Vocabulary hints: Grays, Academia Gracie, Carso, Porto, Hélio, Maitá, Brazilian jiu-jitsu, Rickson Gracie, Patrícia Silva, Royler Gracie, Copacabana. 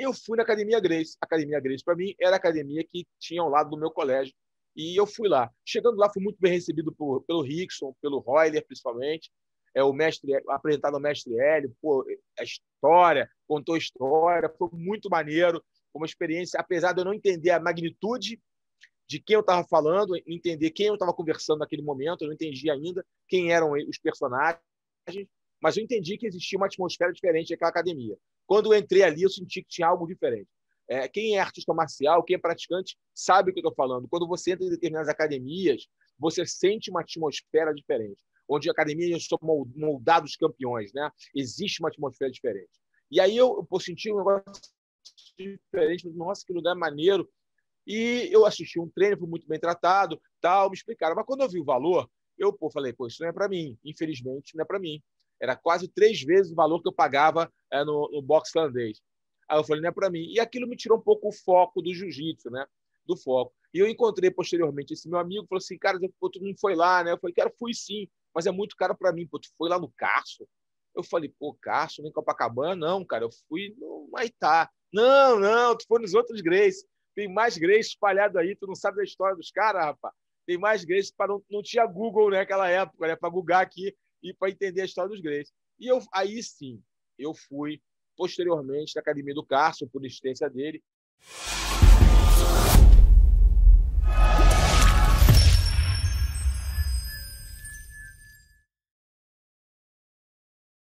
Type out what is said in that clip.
eu fui na Academia Gracie. A Academia Gracie, para mim, era a academia que tinha ao lado do meu colégio. E eu fui lá. Chegando lá, fui muito bem recebido pelo Rickson, pelo Royler, principalmente. O mestre, apresentado ao mestre Hélio, a história, contou a história, foi muito maneiro, foi uma experiência, apesar de eu não entender a magnitude de quem eu estava falando, entender quem eu estava conversando naquele momento, eu não entendi ainda quem eram os personagens, mas eu entendi que existia uma atmosfera diferente naquela academia. Quando eu entrei ali, eu senti que tinha algo diferente. Quem é artista marcial, quem é praticante, sabe o que eu estou falando. Quando você entra em determinadas academias, você sente uma atmosfera diferente, onde a academia são moldados campeões, né? Existe uma atmosfera diferente. E aí eu senti um negócio diferente, nossa, que lugar maneiro. E eu assisti um treino, fui muito bem tratado, tal, me explicaram. Mas quando eu vi o valor, eu falei, pô, isso não é para mim. Infelizmente, não é para mim. Era quase 3 vezes o valor que eu pagava no boxe tailandês. Aí eu falei, não é para mim. E aquilo me tirou um pouco o foco do jiu-jitsu, né? Do foco. E eu encontrei posteriormente esse meu amigo, falou assim, cara, tu não foi lá, né? Eu falei, cara, fui sim, mas é muito caro para mim. Pô, tu foi lá no Carso? Eu falei, pô, Carso, nem Copacabana? Não, cara, eu fui no Maitá. Não, não, tu foi nos outros Grays. Tem mais Grays espalhado aí, tu não sabe da história dos caras, rapaz. Tem mais Grays, não tinha Google, né, naquela época, né, para googar aqui e para entender a história dos Grays. E eu, aí sim, eu fui posteriormente na Academia do Carso, por insistência dele.